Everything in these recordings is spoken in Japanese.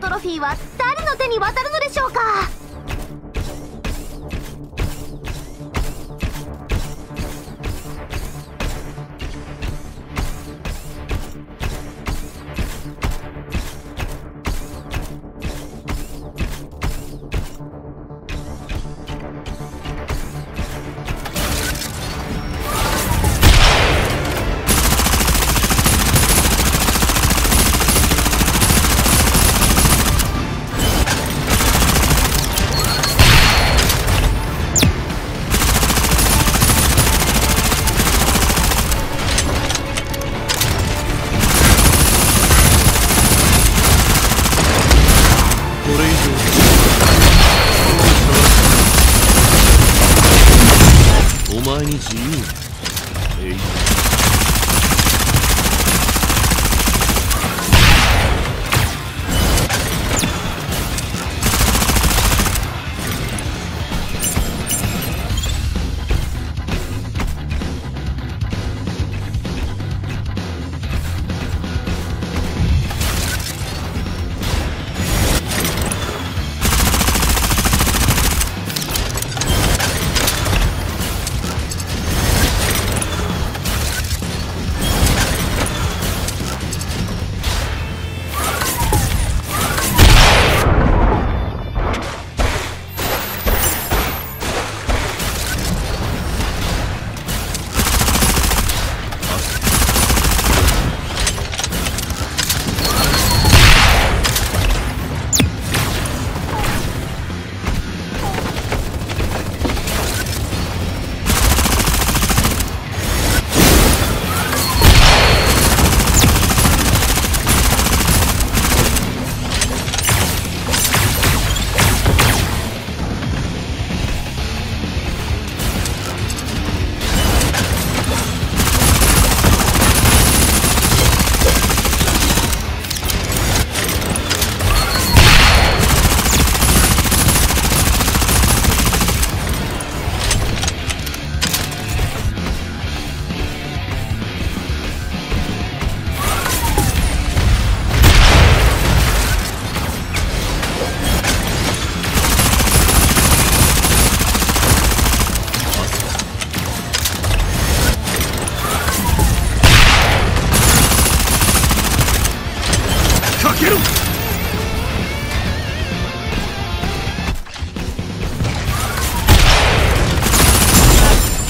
トロフィーは誰の手に渡るのでしょうか。前に自由。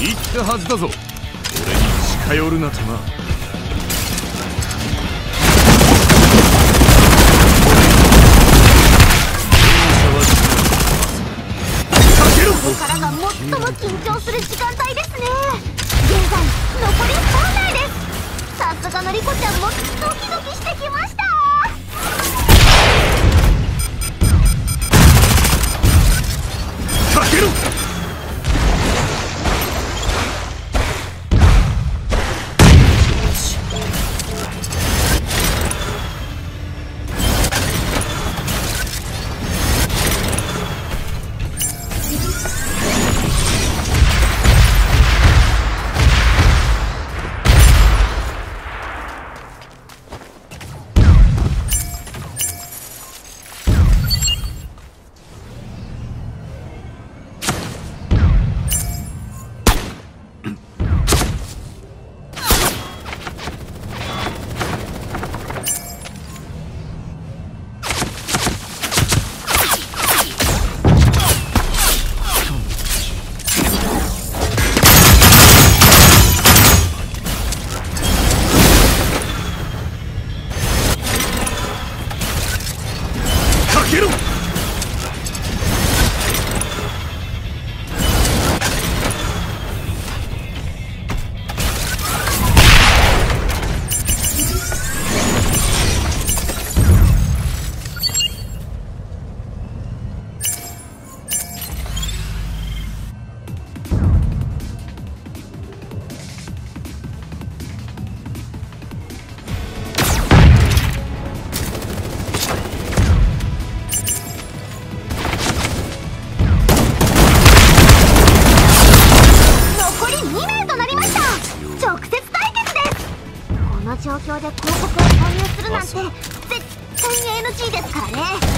言ったはずだぞ、俺に近寄るなとな。ここからが最も緊張する時間帯ですね。現在残り3台です。さすがのリコちゃんもドキドキしてきました。かけろ。状況で広告を購入するなんて絶対に NG ですからね。